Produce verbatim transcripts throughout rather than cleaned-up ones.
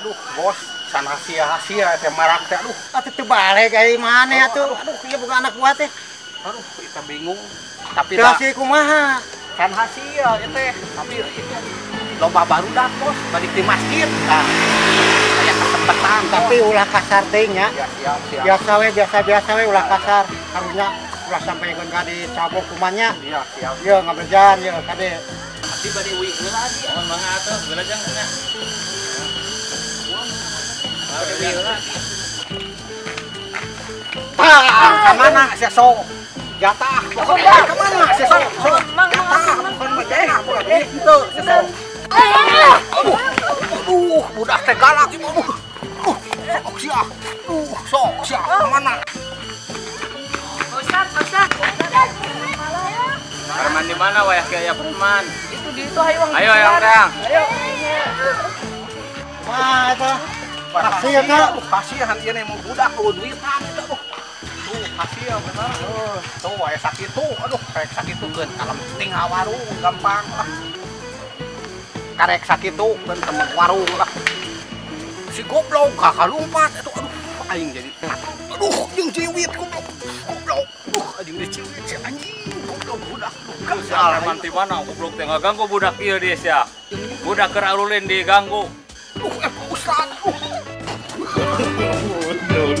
Aduh, bos, can hasia-hasia teh marak teh. Aduh, atuh teu bale kayak mana atuh. Aduh, ieu bukan anak buah teh. Aduh, kita bingung. Tapi lah. Hasia kumaha? Can hasia ieu teh. Tapi itu lomba barudak, bos, balik di masjid. Nah, aya kesempatan. Tapi ulah kasar teh nya. Ya, siap, siap. Biasa we, biasa-biasa we ulah kasar. Karunya ulah sampai geun ka dicabok kumannya. Iya, siap. Ieu ngaberejan ieu kade. Tapi bari uih heula di lomba atuh, heula jeung nya. Tah, kemana si so? Jatah. Kemana si so? Jatah, bukan bejeh. Itu, si so. Aduh, aduh, budak teh galak. Aduh, siah. Aduh, so, siah. Kemana? Ustaz, Ustaz. Perman di mana, wayah kaya perman? Itu di itu, ayo. Ayo, ayo, orang. Ayo. Wah, itu. Hasil kan? Hasil hantian yang mau budak kalau duitan itu tuh hasil benar tuh wajah sakit tuh aduh karek sakit tuh kan kalau penting warung gampang lah karek sakit tuh kan temen warung lah si goblok kakak lompat itu aduh aing jadi aduh yang ciwit goblok goblok aduh aduh udah ciwit si anjing goblok budak kesal emang di mana goblok teh ngeganggu budak iya dia siya budak kerarulin diganggu aduh emang ustaz aduh No,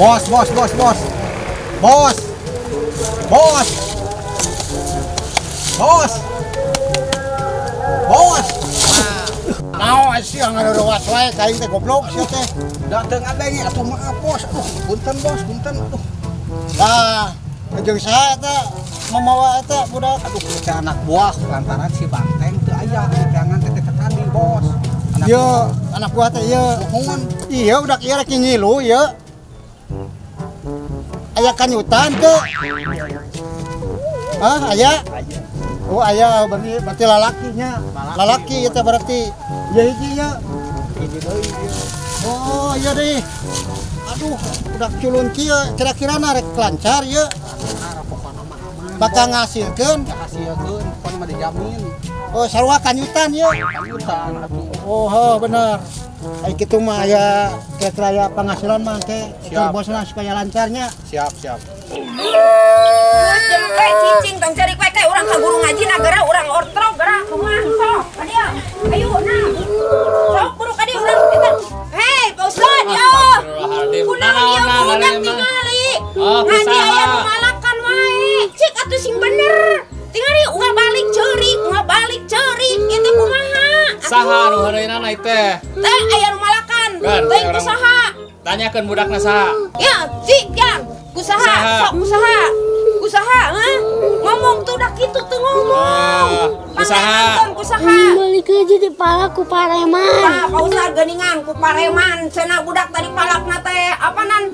Bos, bos, bos, bos, bos, bos, bos, bos. Nau asyik nggak ada wasway, kain teh goblok sih teh. Datang ada ini atau maaf bos, aduh, punten bos, punten, aduh. Nah, kerja saya teh membawa teh budak, aduh, kita anak buah lantaran si banteng tuh ayah, jangan teh terkandi bos. Iya, anak buah teh iya, mohon. Iya, budak iya lagi ngilu, iya. Ayah kanyutan ke? Ah, ayah? Oh, ayah berarti lalakinya. Lalaki itu berarti. Ya, hiji ya. Oh, iya deh. Aduh, udah culun kia. Kira-kira narek lancar ya. Bakal ngasilkan. Ngasilkan, pokoknya dijamin. Oh, sarwa kanyutan ya. Kanyutan. Oh, benar. Kayak gitu mah ya kira-kira penghasilan mah ke bosnya supaya lancarnya. Siap, siap. Udah kayak cicing tong cari kue kayak orang kaguru ngaji nagara orang ortro gerak rumah sok kadia ayo nah sok buruk kadia orang kita hei Pak Ustad yo kunaon yo budak tingali hadi aya nu malakan wae cik atuh sing bener tingali ulah balik ceurik ulah balik ceurik eta kumaha saha nu hareuna na teh teh aya rumalakan teh kusaha tanyakeun budakna saha ya cik jang kusaha sok kusaha kusaha heh ngomong tuh udah kitu tuh ngomong kusaha kusaha balik aja di palak ku pareman tah pausa geuningan ku pareman cenah budak tadi palakna teh apanan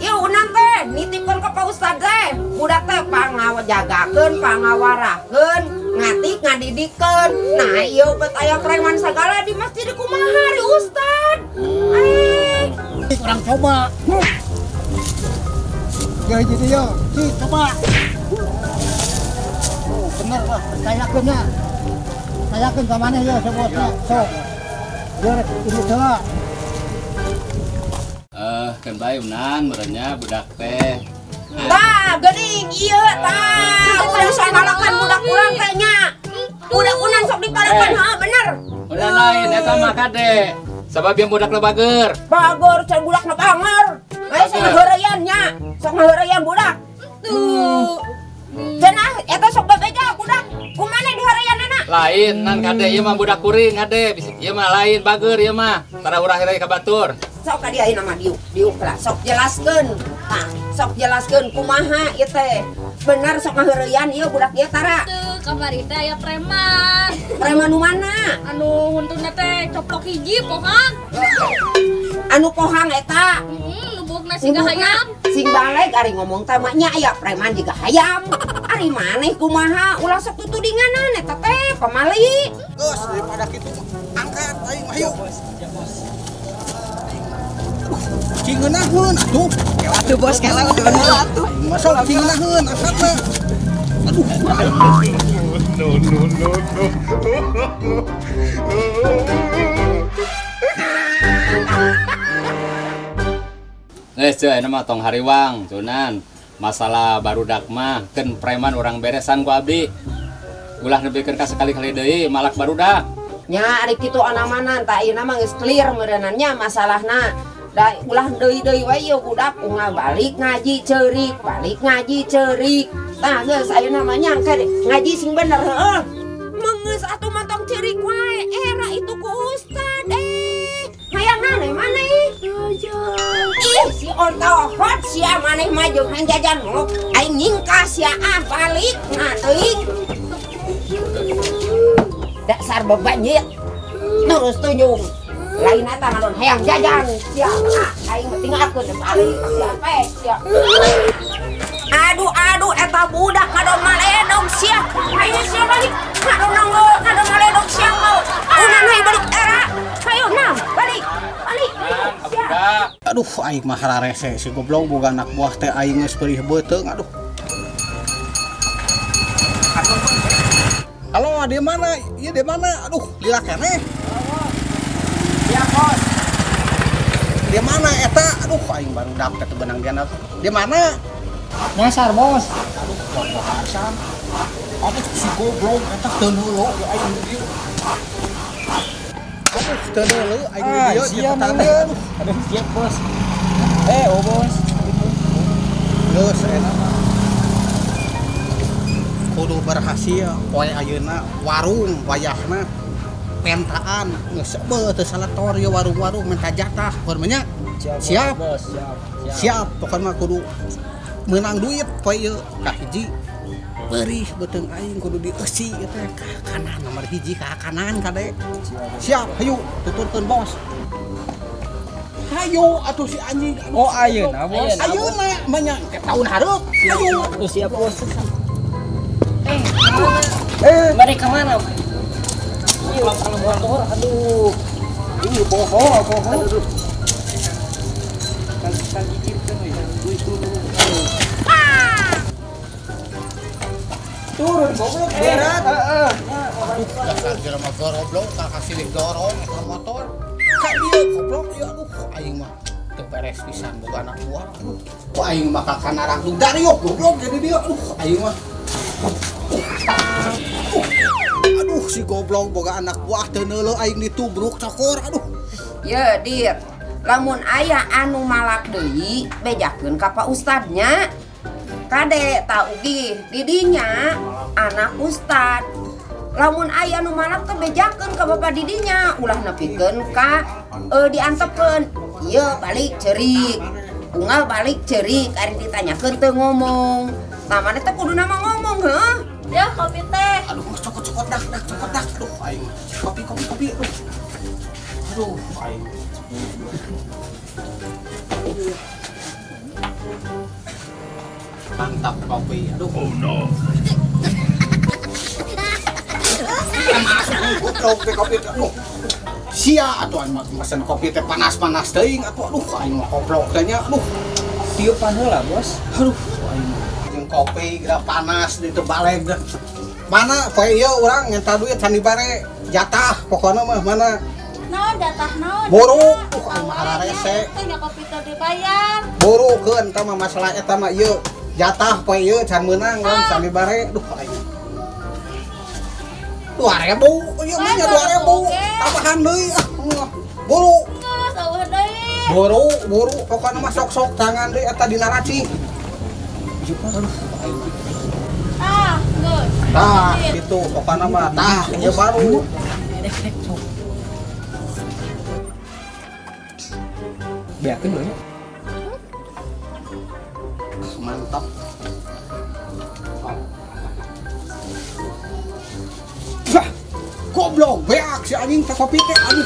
ieu unan teh nitipkeun ka Pak Ustad teh budak teh pangawajagakeun pangawarahkeun ngati didikan. Nah iya obat ayam preman segala di masjid kumaha hari ustad. Aik orang coba ya jadi yo si coba bener lah kayakin ya kayakin samanya ya sebutnya sok biar ini coba eh kan bayi menan merenya budak teh tah gering iya tah udah saya nalakan budak kurang tehnya budak unan sok dipalakan ha bener udah lain eta mah kade sabab yang budak lebager bagor can budak lebanger bae saya horeannya sok horean budak tuh cenah eta sok babega budak kumana dihoreanna lain nan kade ieu mah budak kuring kade bisik ieu mah lain bager ieu mah tara urang rek ka batur sok ka diain nama diuk diuk lah sok jelaskeun nah sok jelaskeun kumaha ieu teh bener sok ngaheurean ieu budak ieu tara teu kamari teh aya preman preman nu mana anu huntuna teh coplok hiji pohang anu pohang eta heeh lubukna siga hayam sing balek ari ngomong teh mah nya aya preman jiga hayam ari maneh kumaha ulah sok tutudinganan eta teh pamali geus daripada kitu angkat aing mah yuk cingeunahun atuh atuh bos kalah udah atuh masuk cingeunahun asapna aduh no no no no eh cuy nama tong hariwang cunan masalah barudak mah kan preman orang beresan ku abdi ulah nepikeun ka sekali-kali deui malak barudak nya ari kitu anamanan tak ieu mah geus clear meureunannya masalahna da ulah deui-deui wae yeuh budak unggal balik ngaji ceurik balik ngaji ceurik tah geus ayeuna mah nyangka ngaji sing bener heeh meungeus atuh motong ceurik wae era itu ku ustad eh hayang naneh maneh ih si onto hot sia maneh mah jeung hang jajan muluk aing nyingkah sia ah balik nah teuing dasar bebanyet terus tunjung lain eta mah non hayang jajan sia aing penting aku balik sia pe sia aduh aduh eta budak kadon maledong sia ayo sia balik kadon nanggo kadon maledong sia mau unan hayang balik era ayo nah balik balik sia aduh aing mah hararese si goblok boga anak buah teh aing geus perih beuteung aduh halo di mana ieu di mana aduh lila keneh bos. Di mana eta? Aduh aing baru dapet benang dia. Di mana? Nyasar, bos. Aduh, pokokan san. Apa si goblok eta teu neulo ya aing dieu. Aduh, teu neulo aing dieu cepetan. Aduh, siap, bos. Eh, oh, bos. Geus eta mah. Kudu berhasil poe ayeuna warung wayahna. Pentaan ngesebel teu salator ya warung-warung minta jatah hormanya siap bos siap siap pokoknya kudu menang duit poe ieu ka hiji beurih beuteung aing kudu dieusi eta ka kanan nomor hiji ka kanan kade siap hayu tuturkeun bos hayu atuh si anjing oh ayeuna bos ayeuna banyak tahun hareup hayu atuh siap bos eh eh mereka mana aduh ini bohong bohong turun goblok berat heeh motor goblok kasih dorong motor goblok ya aduh aing mah keperes pisan boga anak buah aduh aing mah ka narang dudar yuk goblok jadi dia aduh aing mah aduh si goblok boga anak buah teu neulo aing ditubruk cokor aduh ya dir lamun aya anu malak deui bejakeun ka pak ustadnya kade ta ugi didinya anak ustad lamun aya anu malak teh bejakeun ka bapa didinya ulah nepikeun ka e, diantepkeun ieu balik ceurik unggal balik ceurik ari ditanyakeun teu ngomong tamane teh kuduna mah ngomong heuh ya kopi teh aduh cokot-cokot dak dak cokot dak aduh aing kopi kopi kopi aduh aing mantap kopi aduh oh no masa goblok teh kopi teh. Sia atuh mesen kopi teh panas-panas teuing atuh. Aduh aing mah goblok teh nya. Aduh. Dieu pan heula, Bos. Aduh aing jeung kopi geura panas di teu balek. Mana poe ieu urang ngenta duit can dibare jatah pokona mah mana. Naon jatah naon? Buruk aing mah ararese. Teh nya kopi teh dibayar. Burukeun tah mah masalah eta mah ieu. Jatah poe ieu can meunang urang can dibare. Duh aing dua ribu, iya mana dua ribu, tambahan deh, buru, buru, buru, pokoknya mah sok sok tangan deh, atau di narasi. Ah, good. Tah, itu pokoknya mah tah, ya baru. Biatin dulu. Mantap. Goblok beak si anjing teh kopi teh aduh.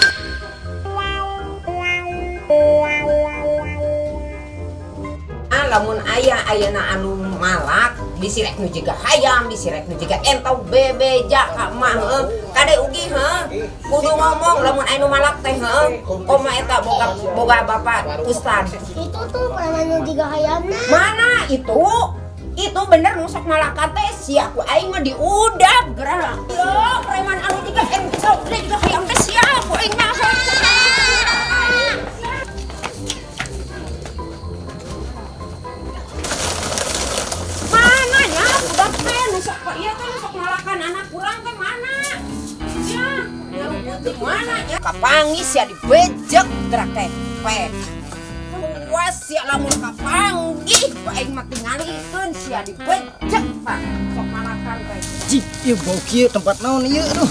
Ah lamun aya ayeuna anu malak disirek nu jiga hayam disirek nu jiga entau bebeja ka mah heuh kade ugi heuh kudu ngomong lamun aya nu malak teh heuh komo eta boga boga bapak ustad itu tuh mana nu jiga hayamna mana itu itu bener nusok malakate si aku aing mah diudap gerah loh preman anu tiga entok dia juga hayang teh sia aku aing mah mana nya budak teh nusok ka ieu teh nusok malakan anak kurang teh mana nya ya mana nya kapangis ya dibejek gerak teh pe puas ya lamun kapanggih aing mah tingalikeun sia dibejek Pak sok malakan teh. Jih, ieu bau kieu tempat naon ieu aduh.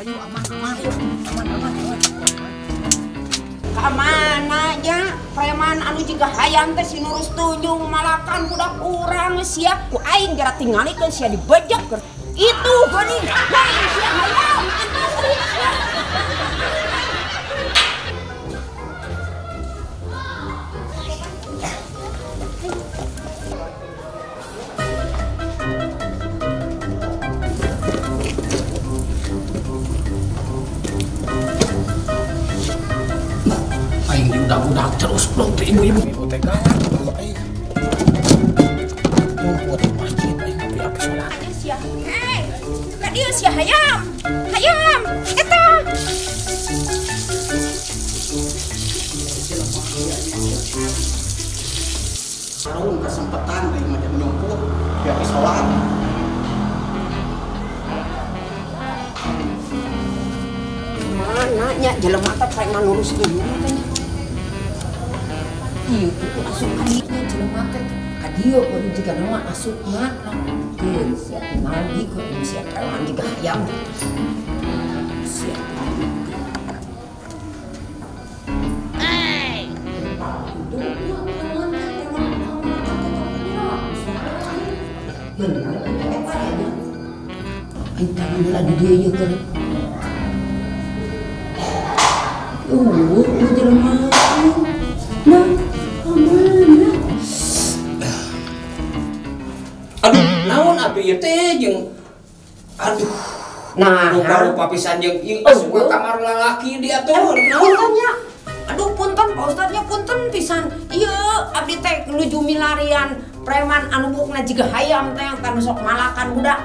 Ayo aman aman aman aman. Ka mana nya preman anu jiga hayam teh sinurus tunjung malakan budak urang sia ku aing geura tingalikeun sia dibejek. Itu geuning aing sia hayam. Udah terus belum ibu-ibu bibliotek kan aing buat masjid aing tapi apa salah hei ka dieu sia hayam hayam eta sarung kesempatan aing mah nyompot biar salat mana nya jelema teh preman lurus dulu teh iya, itu asup adiknya jelema teh ka dieu baru jiga nama asupna geun sia ngalih ku sia kalman jiga hayam sia eh bener eta ya entar ulah di dieu ieu teh uh itu jelema nah iya teh jeung aduh nah rupa-rupa pisan jeung ieu asup kamar lalaki diatur naon nya aduh punten Pak Ustadnya punten pisan ieu abdi teh nuju milarian preman anu pukna jiga hayam teh anu sok malakan budak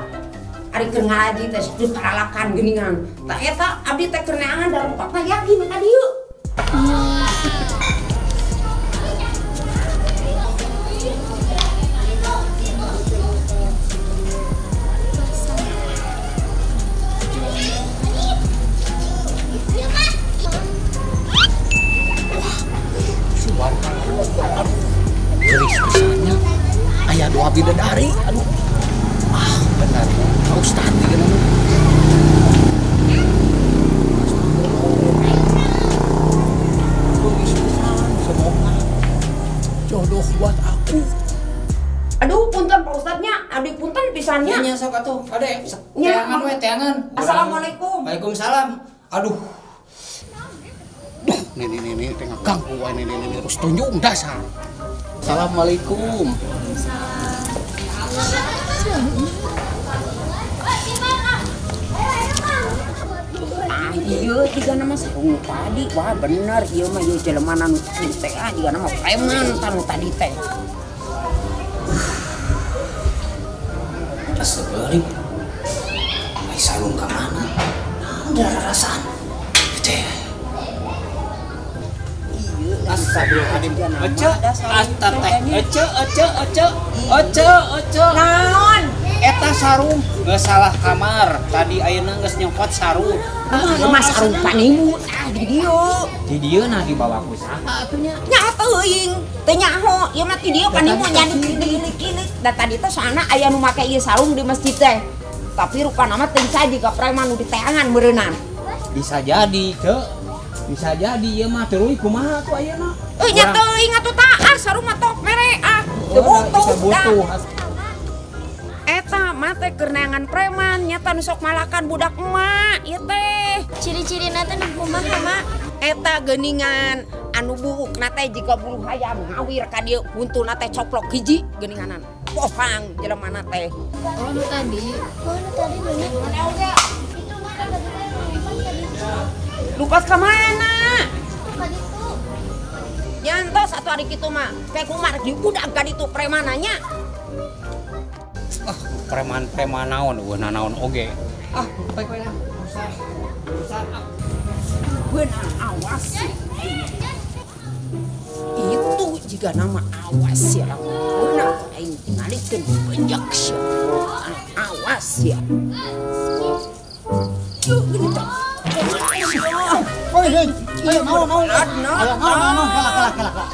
ari keur ngalaji teh sok diparalakan geuningan tah eta abdi teh keur neangan darupatna yakin ka dieu bidadari, aduh, ah benar, harus tadi kan, semoga jodoh buat aku. Aduh, punten Pak Ustadznya, abdi punten pisannya. Nya sok atuh, ade, teangan we teangan. Assalamualaikum. Waalaikumsalam. Aduh, nih nih nih tengah ganggu, nih nih nih terus tunjuk dasar. Assalamualaikum. Waalaikumsalam. Assalamualaikum. tiga nama sarung padi, wah bener, iya mah iya jelema anu tadi teh, juga nama preman anu tadi teh. Asa balik, ay sarung kemana? Nah, udah rasaan, teh. Astagfirullahaladzim. Oce, astagfirullahaladzim. Oce, oce, oce, oce, oce. Naon? Eta sarung, nggak salah kamar. Tadi ayeuna geus nyopot sarung. Mas sarung panimu, ah di dieu. Di dieu nah dibawa ku saha atunya? Nya atuh euing, teu nyaho. Ieu mah di dieu panimu nya dikilik-kilik. Da tadi teh soalna aya nu make ieu sarung di masjid teh. Tapi rupana mah teu saji ka preman nu diteangan beureunan. Bisa jadi, Cek. Bisa jadi ieu mah teu leuwih kumaha atuh ayeuna. Euy nya teuing atuh taar sarung mah tok mere ah. Teu butuh. Eta mah teh keur neangan preman nya teh sok malakan budak emak ieu teh. Ciri-cirina teh kumaha mak? Eta geuningan anu buhukna teh jiga bulu hayam ngawir ka dieu buntuna teh coplok hiji geuninganan. Popang jelemana teh. Oh nu tadi, oh nu tadi bener. Mana oge? Itu mah kan tadi tadi. Lupas ke mana? Nyantos satu hari gitu mah, kayak kumar di budak gak itu premananya. Ah, preman preman naon, gue naon oge. Ah, baik baik lah. Gue awas. Itu jika nama awas ya, gue nak aing tinggalikan banyak sih. Awas ya. Oh, hei, ayo mau mau, ayo mau mau, kelak kelak kelak kelak.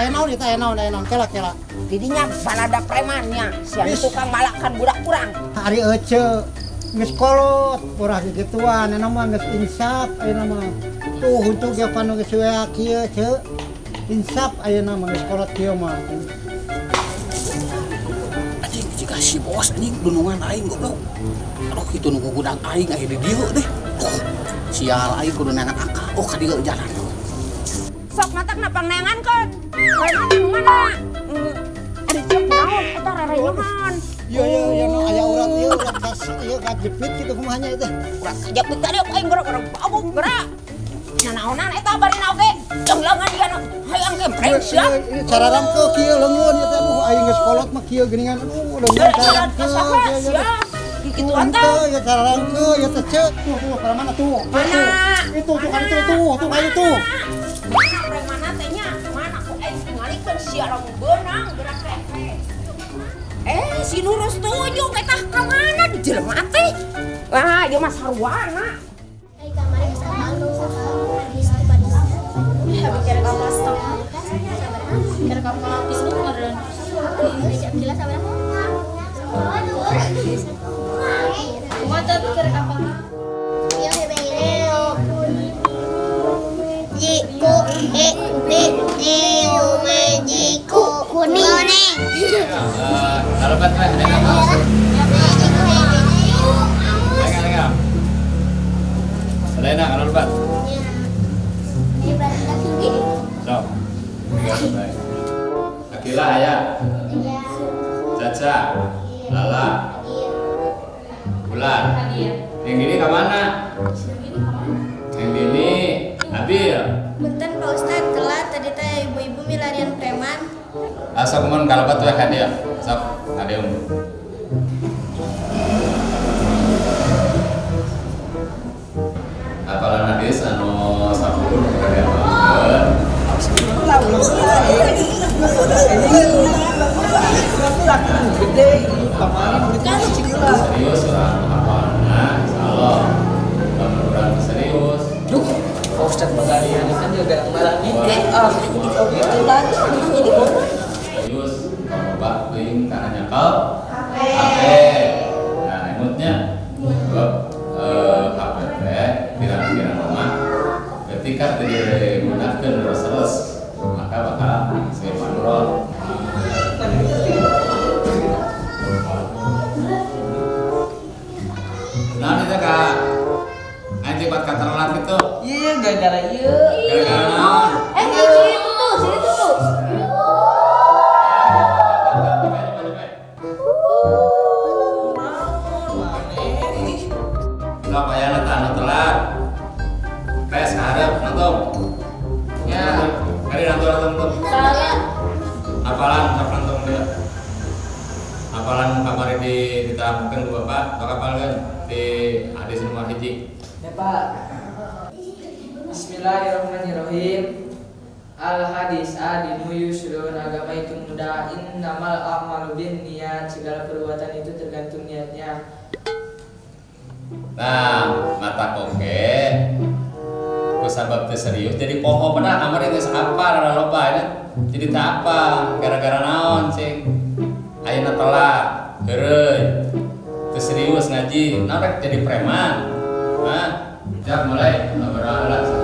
Ayo mau dita, ayo mau, ayo mau, kelak kelak. Didinya balada premannya, siang tukang malakan budak kurang. Hari ece, miskolot, kurang gituan, ayo mau mis insap, ayo mau. Tuh untuk yang panu kesuai kia ce, insap, ayo mau miskolot kia mah. Adik jika si bos ni gunungan aing goblok. Aduh itu nunggu gudang aing aja di dia deh. Sial aing kudu neangan akal. Oh ka dieu jalan. Sok mata kenapa neangan kan? Lain anu mana? Ari cek naon eta rarenya naon? Yo yo yo aya urang ieu urang kas ieu kajepit kitu kumahanya eta. Urang kajepit tadi aing gerak urang babung gerak. Nya naonan eta barina oge. Jenglengan digana hayang gempreng sia. Cara rangkeuh kieu leungeun eta aduh aing geus kolot mah kieu geuningan. Uh leungeun teh. Itu antau ya carangku ya tecek tuh tuh para mana tuh mana itu tuh kan itu tuh tuh kayu tuh sampai mana tehnya mana aku eh ngalikeun siaran beunang gerak teh eh si lurus tujuh eta ka mana di jelema teh wah ieu mah sarwana ai kamari sarwana di padis ya bicara kamu stop bicara kamu lapis lu modern ini jelas sabar aduh mata pikir apa? Yo hebeleo. Jiku e e eo majiku kuning. Kalau baterai ada apa? Tengah tengah. Selena kalau lebat. So. Akila ya. Caca. Lala. Bulan. Yang gini kemana? Yang gini Nabil. Benten Pak Ustadz telat tadi teh ibu-ibu milarian preman. Asal kemun kalau batu ya kan dia. Sok ada yang. Apalah Nabil anu sabun kepada apa? Serius lah. kayak sekarang nonton ya ada nonton nonton salah apalan kapan nonton dia apalan kemarin di kita mungkin ke bapak atau kapal kan di Adi Sinumar Hiji ya pak. Bismillahirrahmanirrahim. Al hadis adinu yusrun, agama itu mudah. Innamal a'malu bin niat, segala perbuatan itu tergantung niatnya. Nah, mata koke ku sabab serius jadi poho pernah amar itu apa rara loba ya. Jadi tak apa gara-gara naon cing. Ayeuna telat, heureun. Teu serius ngaji, narek jadi preman. Hah? Udah mulai ngobrol.